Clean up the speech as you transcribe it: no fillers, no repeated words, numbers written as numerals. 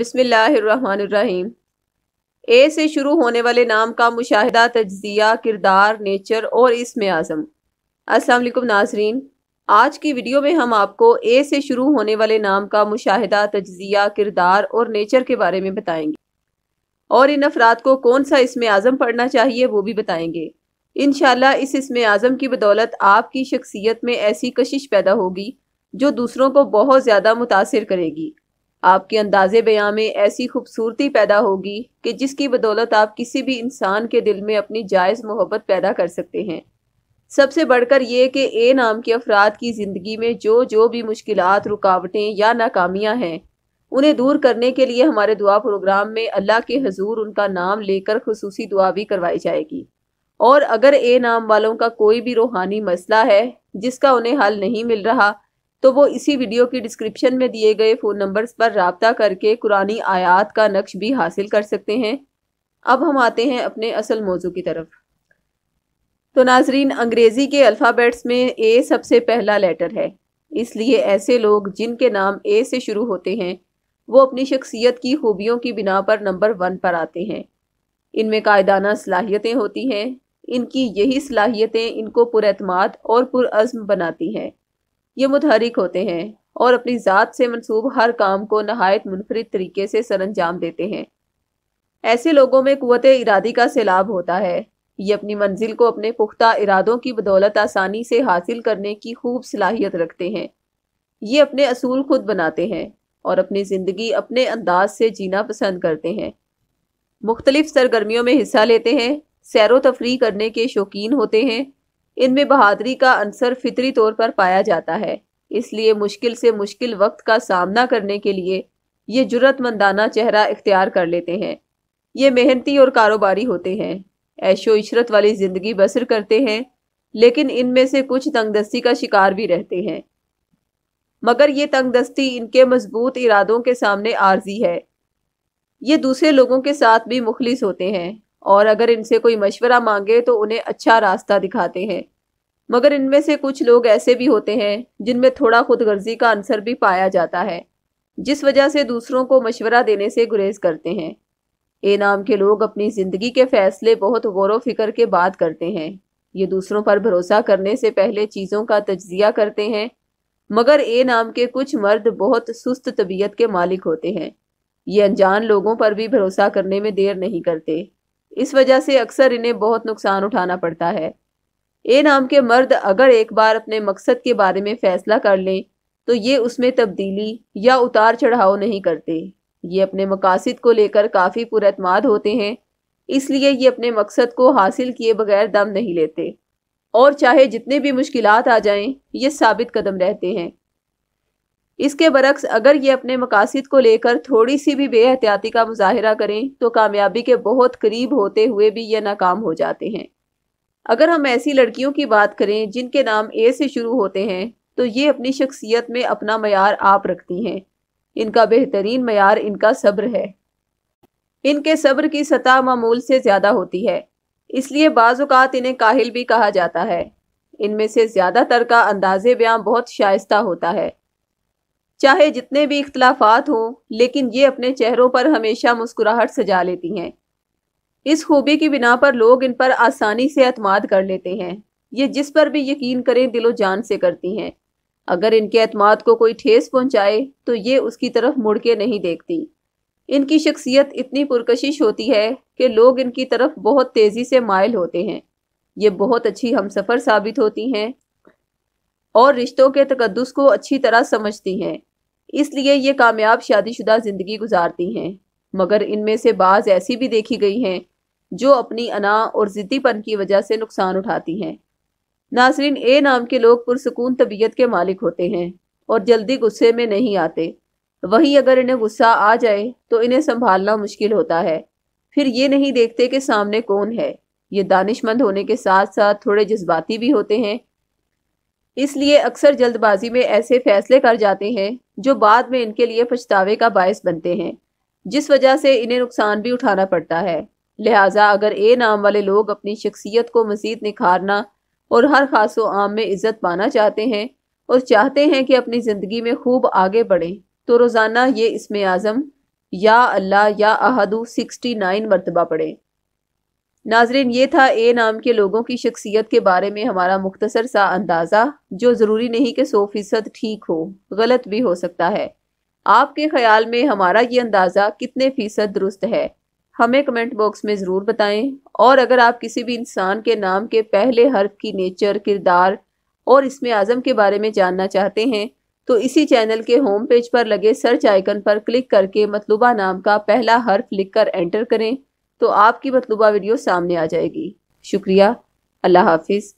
बिस्मिल्लाहिर्रहमानिर्रहीम। ए से शुरू होने वाले नाम का मुशाहिदा, तज्जिया, किरदार, नेचर और इसमें आज़म। अस्सलाम वालेकुम नाज़रीन, आज की वीडियो में हम आपको ए से शुरू होने वाले नाम का मुशाहिदा, तज्जिया, किरदार और नेचर के बारे में बताएंगे और इन अफराद को कौन सा इसमें आज़म पढ़ना चाहिए वो भी बताएंगे। इंशाल्लाह इस इसमें आज़म की बदौलत आपकी शख्सियत में ऐसी कशिश पैदा होगी जो दूसरों को बहुत ज़्यादा मुतासिर करेगी। आपके अंदाज़े बयां में ऐसी खूबसूरती पैदा होगी कि जिसकी बदौलत आप किसी भी इंसान के दिल में अपनी जायज़ मोहब्बत पैदा कर सकते हैं। सबसे बढ़कर ये कि ए नाम के अफराद की ज़िंदगी में जो जो भी मुश्किलात, रुकावटें या नाकामियाँ हैं उन्हें दूर करने के लिए हमारे दुआ प्रोग्राम में अल्लाह के हजूर उनका नाम लेकर खुसूसी दुआ भी करवाई जाएगी। और अगर ए नाम वालों का कोई भी रूहानी मसला है जिसका उन्हें हल नहीं मिल रहा तो वो इसी वीडियो की डिस्क्रिप्शन में दिए गए फ़ोन नंबर्स पर राब्ता करके कुरानी आयात का नक्श भी हासिल कर सकते हैं। अब हम आते हैं अपने असल मौजू की तरफ। तो नाजरीन, अंग्रेज़ी के अल्फ़ाबेट्स में ए सबसे पहला लेटर है, इसलिए ऐसे लोग जिनके नाम ए से शुरू होते हैं वो अपनी शख्सियत की खूबियों की बिना पर नंबर 1 पर आते हैं। इनमें कायदाना सलाहियतें होती हैं। इनकी यही सलाहियतें इनको पुरएतमाद और पुरअज़्म बनाती हैं। ये मुतहरिक होते हैं और अपनी ज़ात से मंसूब हर काम को नहायत मुनफरिद तरीके से सरअंजाम देते हैं। ऐसे लोगों में क़ुव्वते इरादी का सैलाब होता है। ये अपनी मंजिल को अपने पुख्ता इरादों की बदौलत आसानी से हासिल करने की खूब सलाहियत रखते हैं। ये अपने असूल खुद बनाते हैं और अपनी ज़िंदगी अपने अंदाज से जीना पसंद करते हैं। मुख्तलिफ सरगर्मियों में हिस्सा लेते हैं। सैरो तफरी करने के शौकीन होते हैं। इनमें बहादुरी का अंसर फितरी तौर पर पाया जाता है, इसलिए मुश्किल से मुश्किल वक्त का सामना करने के लिए ये जुर्रतमंदाना चेहरा इख्तियार कर लेते हैं। ये मेहनती और कारोबारी होते हैं। ऐशो इशरत वाली ज़िंदगी बसर करते हैं, लेकिन इनमें से कुछ तंगदस्ती का शिकार भी रहते हैं, मगर ये तंगदस्ती इनके मजबूत इरादों के सामने आर्जी है। ये दूसरे लोगों के साथ भी मुखलिस होते हैं और अगर इनसे कोई मशवरा मांगे तो उन्हें अच्छा रास्ता दिखाते हैं, मगर इनमें से कुछ लोग ऐसे भी होते हैं जिनमें थोड़ा खुदगर्जी का अंसर भी पाया जाता है, जिस वजह से दूसरों को मशवरा देने से गुरेज करते हैं। ए नाम के लोग अपनी ज़िंदगी के फैसले बहुत गौर फिक्र के बाद करते हैं। ये दूसरों पर भरोसा करने से पहले चीज़ों का तज्जिया करते हैं, मगर ए नाम के कुछ मर्द बहुत सुस्त तबीयत के मालिक होते हैं। ये अनजान लोगों पर भी भरोसा करने में देर नहीं करते, इस वजह से अक्सर इन्हें बहुत नुकसान उठाना पड़ता है। ए नाम के मर्द अगर एक बार अपने मकसद के बारे में फ़ैसला कर लें तो ये उसमें तब्दीली या उतार चढ़ाव नहीं करते। ये अपने मकासद को लेकर काफ़ी पुरएतमाद होते हैं, इसलिए ये अपने मकसद को हासिल किए बगैर दम नहीं लेते और चाहे जितने भी मुश्किलात आ जाएं ये साबित कदम रहते हैं। इसके बरक्स अगर ये अपने मकासद को लेकर थोड़ी सी भी बेहतियाती का मुजाहरा करें तो कामयाबी के बहुत करीब होते हुए भी ये नाकाम हो जाते हैं। अगर हम ऐसी लड़कियों की बात करें जिनके नाम ए से शुरू होते हैं तो ये अपनी शख्सियत में अपना मयार आप रखती हैं। इनका बेहतरीन मयार इनका सब्र है। इनके सब्र की सतह मामूल से ज़्यादा होती है, इसलिए बाज़ औक़ात इन्हें काहिल भी कहा जाता है। इनमें से ज़्यादातर का अंदाज़े बयां बहुत शाइस्ता होता है। चाहे जितने भी इख्तलाफात हों, लेकिन ये अपने चेहरों पर हमेशा मुस्कुराहट सजा लेती हैं। इस खूबी की बिना पर लोग इन पर आसानी से एतमाद कर लेते हैं। ये जिस पर भी यकीन करें दिलो जान से करती हैं। अगर इनके एतमाद को कोई ठेस पहुंचाए तो ये उसकी तरफ मुड़ के नहीं देखती। इनकी शख्सियत इतनी पुरकशिश होती है कि लोग इनकी तरफ बहुत तेज़ी से माइल होते हैं। ये बहुत अच्छी हमसफ़र साबित होती हैं और रिश्तों के तकद्दुस को अच्छी तरह समझती हैं, इसलिए ये कामयाब शादीशुदा ज़िंदगी गुजारती हैं। मगर इनमें से बाज़ ऐसी भी देखी गई हैं जो अपनी अना और ज़िद्दीपन की वजह से नुकसान उठाती हैं। नाज़रीन, ए नाम के लोग पुरसकून तबीयत के मालिक होते हैं और जल्दी गुस्से में नहीं आते। वहीं अगर इन्हें गुस्सा आ जाए तो इन्हें संभालना मुश्किल होता है। फिर ये नहीं देखते कि सामने कौन है। ये दानिशमंद होने के साथ साथ थोड़े जज्बाती भी होते हैं, इसलिए अक्सर जल्दबाजी में ऐसे फैसले कर जाते हैं जो बाद में इनके लिए पछतावे का बायस बनते हैं, जिस वजह से इन्हें नुकसान भी उठाना पड़ता है। लिहाजा अगर ए नाम वाले लोग अपनी शख्सियत को मज़ीद निखारना और हर खासो आम में इज़्ज़त पाना चाहते हैं और चाहते हैं कि अपनी ज़िंदगी में खूब आगे बढ़ें तो रोज़ाना ये इसमें आज़म या अल्लाह या अहदू 69 मरतबा पढ़ें। नाजरीन, ये था ए नाम के लोगों की शख्सियत के बारे में हमारा मुख्तसर सा अंदाज़ा, जो ज़रूरी नहीं कि 100% ठीक हो, गलत भी हो सकता है। आपके ख्याल में हमारा ये अंदाज़ा कितने फ़ीसद दुरुस्त है? हमें कमेंट बॉक्स में ज़रूर बताएं। और अगर आप किसी भी इंसान के नाम के पहले हर्फ की नेचर, किरदार और इसमें आज़म के बारे में जानना चाहते हैं तो इसी चैनल के होम पेज पर लगे सर्च आइकन पर क्लिक करके मतलूबा नाम का पहला हर्फ लिखकर एंटर करें तो आपकी मतलूबा वीडियो सामने आ जाएगी। शुक्रिया। अल्लाह हाफिज़।